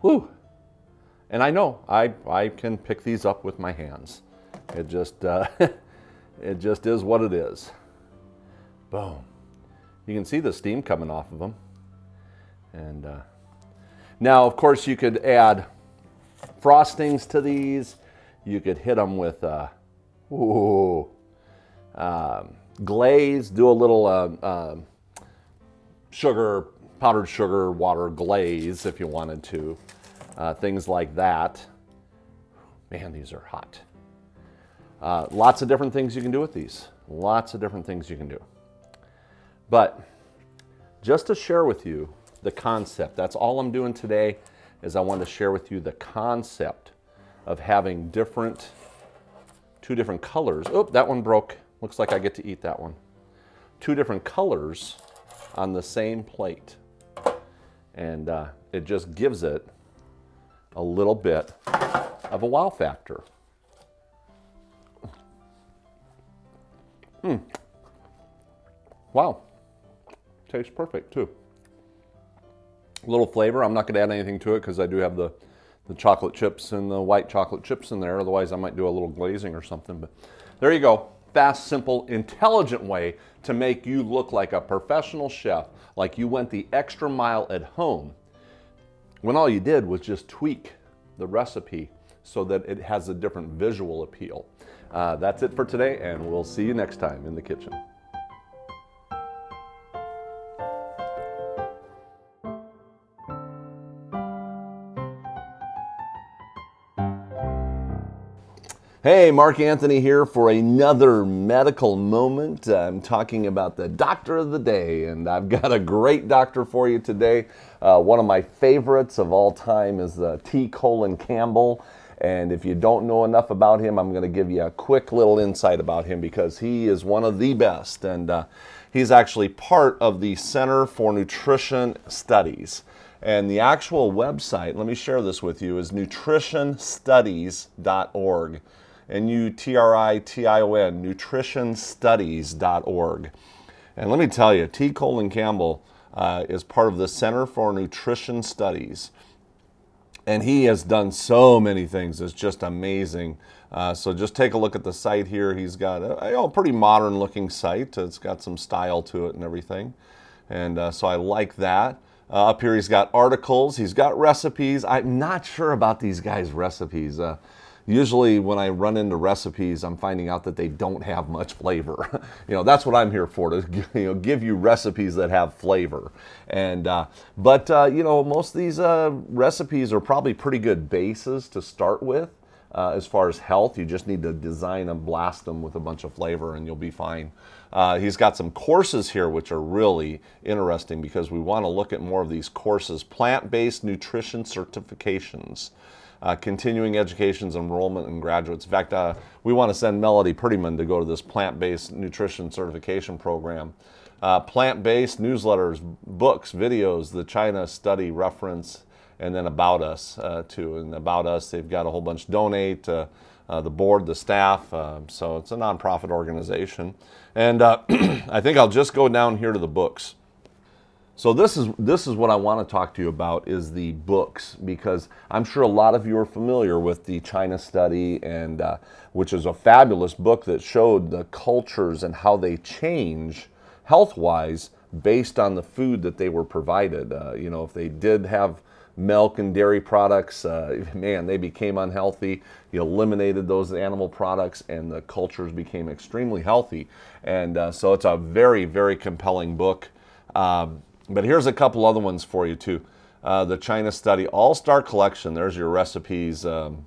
whew. And I know I, I can pick these up with my hands. It just, uh, it just is what it is. Boom. You can see the steam coming off of them. And uh, now, of course, you could add frostings to these. You could hit them with uh, ooh, um, glaze, do a little uh, uh, sugar, powdered sugar, water glaze if you wanted to. Uh, things like that. Man, these are hot. Uh, lots of different things you can do with these. Lots of different things you can do. But just to share with you the concept, that's all I'm doing today, is I want to share with you the concept of having different, two different colors. Oh, that one broke. Looks like I get to eat that one. Two different colors on the same plate. And uh, it just gives it a little bit of a wow factor. Mm. Wow, tastes perfect too. A little flavor, I'm not gonna add anything to it because I do have the, the chocolate chips and the white chocolate chips in there, otherwise I might do a little glazing or something, but there you go. Fast, simple, intelligent way to make you look like a professional chef, like you went the extra mile at home, when all you did was just tweak the recipe so that it has a different visual appeal. Uh, that's it for today, and we'll see you next time in the kitchen. Hey, Mark Anthony here for another medical moment. I'm talking about the doctor of the day, and I've got a great doctor for you today. Uh, one of my favorites of all time is uh, T. Colin Campbell, and if you don't know enough about him, I'm going to give you a quick little insight about him because he is one of the best, and uh, he's actually part of the Center for Nutrition Studies. And the actual website, let me share this with you, is nutrition studies dot org. N U T R I T I O N, nutrition studies dot org. And let me tell you, T. Colin Campbell uh, is part of the Center for Nutrition Studies. And he has done so many things, it's just amazing. Uh, so just take a look at the site here. He's got a, a pretty modern looking site. It's got some style to it and everything. And uh, so I like that. Uh, up here he's got articles, he's got recipes. I'm not sure about these guys' recipes. Uh, Usually when I run into recipes, I'm finding out that they don't have much flavor. You know, that's what I'm here for, to you know, give you recipes that have flavor. And, uh, but, uh, you know, most of these uh, recipes are probably pretty good bases to start with. Uh, as far as health, you just need to design and blast them with a bunch of flavor and you'll be fine. Uh, he's got some courses here which are really interesting because we want to look at more of these courses. Plant-based nutrition certifications. Uh, continuing education's enrollment and graduates. In fact, uh, we want to send Melody Prettyman to go to this plant-based nutrition certification program. Uh, plant-based newsletters, books, videos, the China Study reference, and then About Us, uh, too. And About Us, they've got a whole bunch. Donate, uh, uh, the board, the staff. Uh, so it's a nonprofit organization. And uh, I think I'll just go down here to the books. So this is, this is what I want to talk to you about, is the books, because I'm sure a lot of you are familiar with the China Study, and uh, which is a fabulous book that showed the cultures and how they change health-wise based on the food that they were provided. Uh, you know, if they did have milk and dairy products, uh, man, they became unhealthy. You eliminated those animal products and the cultures became extremely healthy. And uh, so it's a very, very compelling book. Um, But here's a couple other ones for you too. Uh, the China Study All-Star Collection, there's your recipes. Um,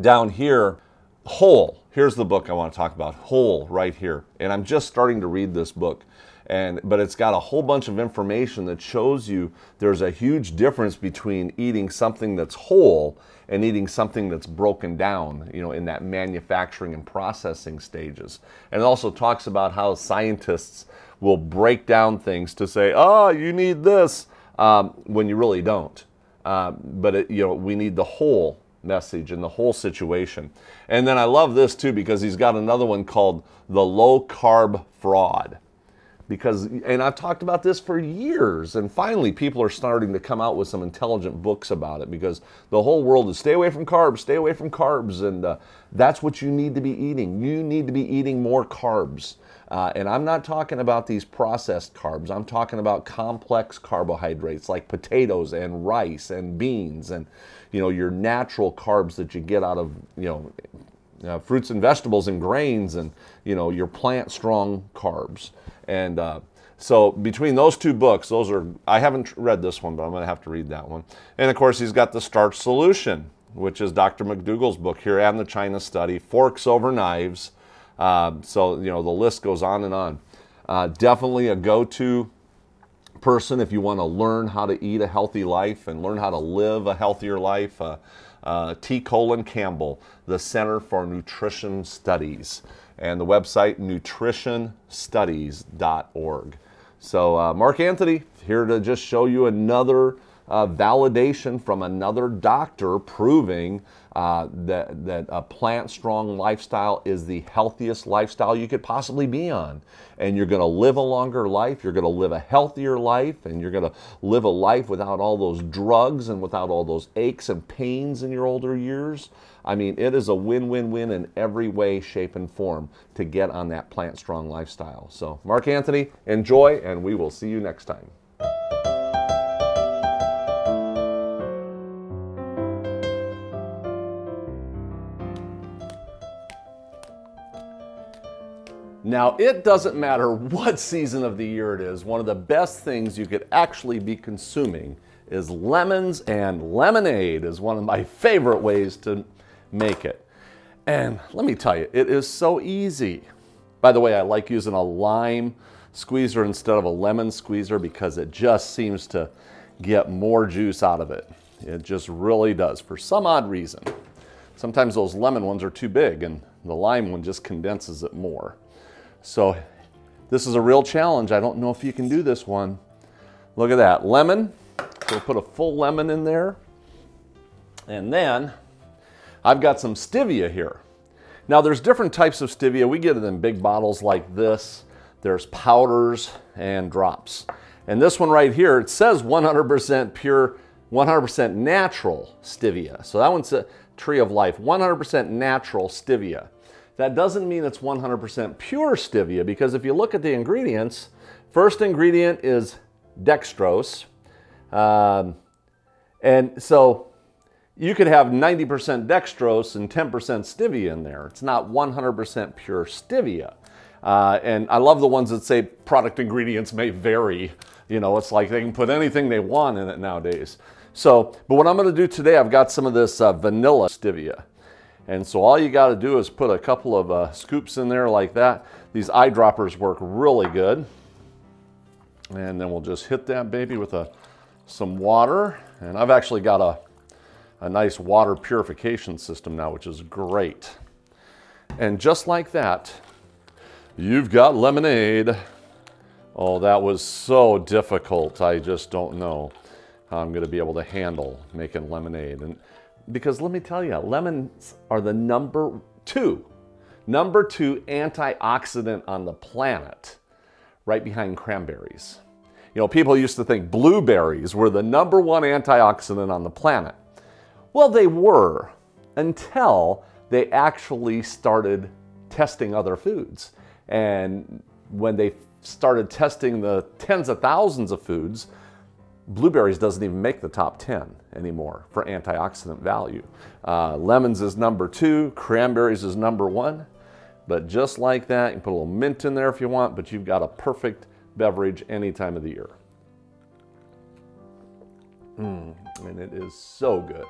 down here, Whole, here's the book I want to talk about, Whole, right here. And I'm just starting to read this book. And, but it's got a whole bunch of information that shows you there's a huge difference between eating something that's whole and eating something that's broken down, you know, in that manufacturing and processing stages. And it also talks about how scientists will break down things to say, oh, you need this, um, when you really don't. Uh, but it, you know, we need the whole message and the whole situation. And then I love this too, because he's got another one called the low carb fraud. Because, and I've talked about this for years, and finally people are starting to come out with some intelligent books about it, because the whole world is stay away from carbs, stay away from carbs, and uh, that's what you need to be eating. You need to be eating more carbs. Uh, and I'm not talking about these processed carbs. I'm talking about complex carbohydrates like potatoes and rice and beans and, you know, your natural carbs that you get out of, you know, uh, fruits and vegetables and grains and, you know, your plant-strong carbs. And uh, so between those two books, those are, I haven't read this one, but I'm going to have to read that one. And of course, he's got The Starch Solution, which is Doctor McDougall's book here, and The China Study, Forks Over Knives. Uh, so, you know, the list goes on and on. Uh, definitely a go-to person if you want to learn how to eat a healthy life and learn how to live a healthier life. Uh, uh, T. Colin Campbell, the Center for Nutrition Studies, and the website nutrition studies dot org. So uh, Mark Anthony, here to just show you another Uh, validation from another doctor proving uh, that, that a plant-strong lifestyle is the healthiest lifestyle you could possibly be on. And you're going to live a longer life, you're going to live a healthier life, and you're going to live a life without all those drugs and without all those aches and pains in your older years. I mean, it is a win-win-win in every way, shape, and form to get on that plant-strong lifestyle. So, Mark Anthony, enjoy, and we will see you next time. Now, it doesn't matter what season of the year it is, one of the best things you could actually be consuming is lemons, and lemonade is one of my favorite ways to make it. And let me tell you, it is so easy. By the way, I like using a lime squeezer instead of a lemon squeezer because it just seems to get more juice out of it. It just really does, for some odd reason. Sometimes those lemon ones are too big and the lime one just condenses it more. So this is a real challenge. I don't know if you can do this one. Look at that, lemon. We'll put a full lemon in there. And then I've got some stevia here. Now there's different types of stevia. We get it in big bottles like this. There's powders and drops. And this one right here, it says one hundred percent pure, one hundred percent natural stevia. So that one's a Tree of Life, one hundred percent natural stevia. That doesn't mean it's one hundred percent pure stevia, because if you look at the ingredients, first ingredient is dextrose. Um, and so you could have ninety percent dextrose and ten percent stevia in there. It's not one hundred percent pure stevia. Uh, and I love the ones that say product ingredients may vary. You know, it's like they can put anything they want in it nowadays. So, but what I'm gonna do today, I've got some of this uh, vanilla stevia. And so all you got to do is put a couple of uh, scoops in there like that. These eyedroppers work really good. And then we'll just hit that baby with a, some water. And I've actually got a, a nice water purification system now, which is great. And just like that, you've got lemonade. Oh, that was so difficult. I just don't know how I'm going to be able to handle making lemonade. And because let me tell you, lemons are the number two, number two antioxidant on the planet, right behind cranberries. You know, people used to think blueberries were the number one antioxidant on the planet. Well, they were until they actually started testing other foods. And when they started testing the tens of thousands of foods, blueberries doesn't even make the top ten anymore for antioxidant value. Uh, lemons is number two, cranberries is number one, but just like that, you can put a little mint in there if you want, but you've got a perfect beverage any time of the year. Mm, and it is so good.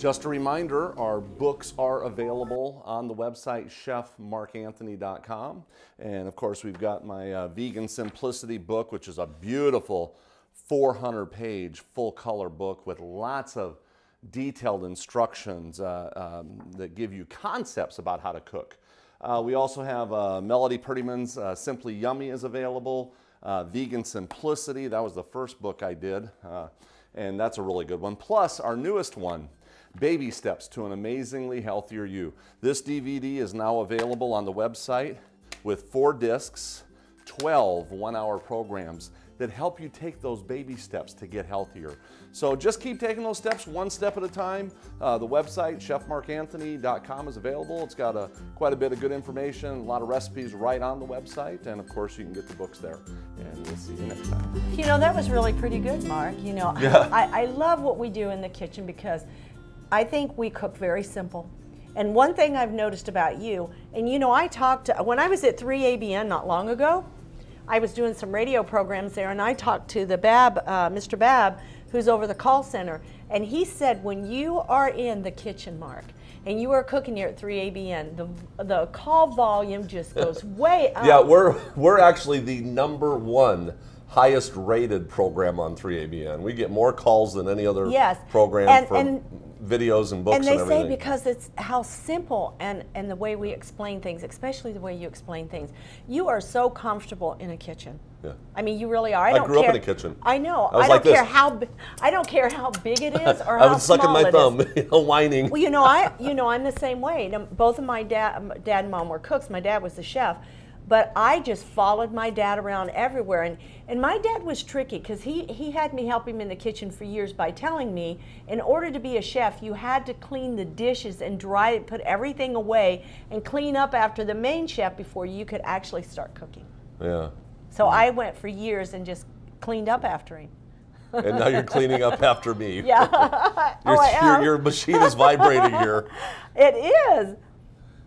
Just a reminder, our books are available on the website chef mark anthony dot com. And of course, we've got my uh, Vegan Simplicity book, which is a beautiful four hundred page full color book with lots of detailed instructions uh, um, that give you concepts about how to cook. Uh, we also have uh, Melody Prettyman's uh, Simply Yummy is available. Uh, Vegan Simplicity, that was the first book I did. Uh, and that's a really good one. Plus, our newest one, Baby Steps to an Amazingly Healthier You. This D V D is now available on the website with four discs, twelve one hour programs that help you take those baby steps to get healthier. So just keep taking those steps one step at a time. Uh, the website, chef mark anthony dot com, is available. It's got a, quite a bit of good information, a lot of recipes right on the website, and of course you can get the books there. And we'll see you next time. You know, that was really pretty good, Mark. You know, yeah. I, I love what we do in the kitchen because I think we cook very simple. And one thing I've noticed about you, and you know, I talked, to, when I was at three A B N not long ago, I was doing some radio programs there, and I talked to the Bab, uh, Mister Bab, who's over the call center, and he said when you are in the kitchen, Mark, and you are cooking here at three A B N, the the call volume just goes way up. Yeah, we're we're actually the number one highest rated program on three A B N. We get more calls than any other yes. program and, for and, videos and books and, and everything. And they say because it's how simple and, and the way we explain things, especially the way you explain things. You are so comfortable in a kitchen. Yeah. I mean, you really are. I, I don't grew care. up in a kitchen. I know. I, I don't like care this. how I don't care how big it is or I how small it is. I was sucking my thumb, you know, whining. Well, you know, I you know I'm the same way. Now, both of my dad, dad and mom were cooks. My dad was the chef. But I just followed my dad around everywhere. And, and my dad was tricky because he, he had me help him in the kitchen for years by telling me, in order to be a chef, you had to clean the dishes and dry it, put everything away, and clean up after the main chef before you could actually start cooking. Yeah. So yeah. I went for years and just cleaned up after him. And now you're cleaning up after me. Yeah. your, oh, I am. Your, your machine is vibrating here. It is.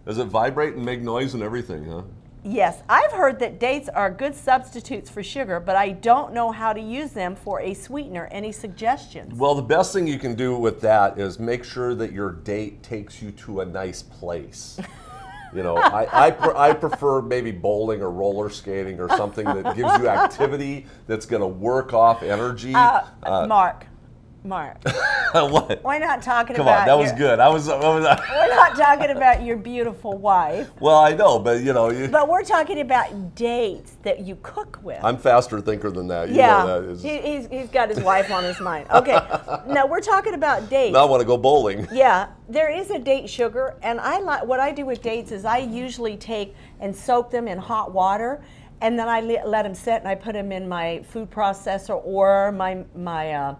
Does it vibrate and make noise and everything, huh? Yes, I've heard that dates are good substitutes for sugar, but I don't know how to use them for a sweetener. Any suggestions? Well, the best thing you can do with that is make sure that your date takes you to a nice place. You know, I, I, pre I prefer maybe bowling or roller skating or something that gives you activity that's going to work off energy. Uh, uh, Mark. Mark, what? We're not talking Come about. Come on, that your, was good. I was. I was I we're not talking about your beautiful wife. Well, I know, but you know. You, but we're talking about dates that you cook with. I'm faster thinker than that. You yeah, know that is. He, he's he's got his wife on his mind. Okay, now we're talking about dates. Now I want to go bowling. Yeah, there is a date sugar, and I like what I do with dates is I usually take and soak them in hot water. And then I let them sit, and I put them in my food processor or my my. Uh,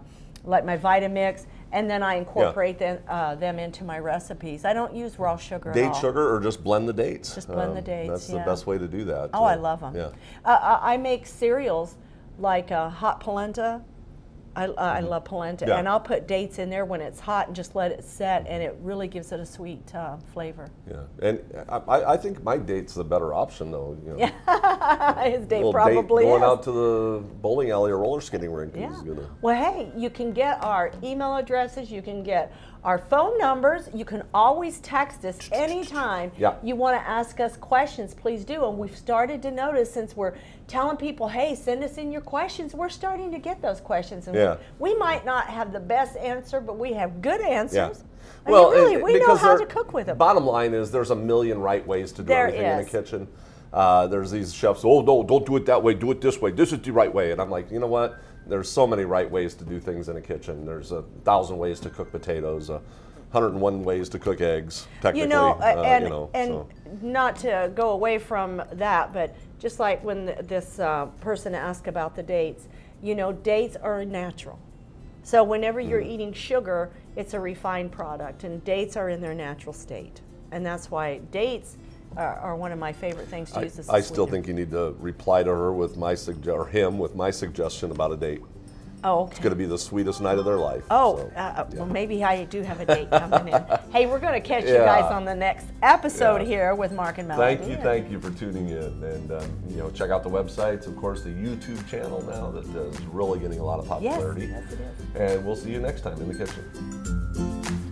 like my Vitamix, and then I incorporate yeah. them, uh, them into my recipes. I don't use raw sugar Date at all. sugar or just blend the dates. Just blend um, the dates, That's yeah. the best way to do that. Oh, uh, I love them. Yeah. Uh, I make cereals like uh, hot polenta. I, uh, I love polenta, yeah. and I'll put dates in there when it's hot and just let it set, and it really gives it a sweet uh, flavor. Yeah, and I, I think my date's the better option, though. You know. His date probably date going is. out to the bowling alley or roller skating rink. Yeah. Is gonna... Well, hey, you can get our email addresses, you can get our phone numbers, you can always text us anytime yeah. you want to ask us questions, please do. And we've started to notice since we're telling people, hey, send us in your questions, we're starting to get those questions. And yeah. we, we might not have the best answer, but we have good answers. Yeah. I well, mean, really, it, we know how to cook with them. Bottom line is there's a million right ways to do there everything is. in the kitchen. Uh, there's these chefs, oh, no, don't do it that way, do it this way, this is the right way. And I'm like, you know what? There's so many right ways to do things in a kitchen. There's a thousand ways to cook potatoes, a hundred and one ways to cook eggs, technically. You know, uh, uh, and, you know, and so. not to go away from that, but just like when this uh, person asked about the dates, you know, dates are natural. So whenever you're mm. eating sugar, it's a refined product, and dates are in their natural state. And that's why dates Are, are one of my favorite things to use. As I, I still think you need to reply to her with my sug or him with my suggestion about a date. Oh, okay. It's going to be the sweetest night of their life. Oh, so, uh, yeah. well, maybe I do have a date coming in. Hey, we're going to catch yeah. you guys on the next episode yeah. here with Mark and Melody. Thank you, thank you for tuning in, and um, you know, check out the websites, of course, the YouTube channel now that is really getting a lot of popularity. Yes, yes it is. And we'll see you next time in the kitchen.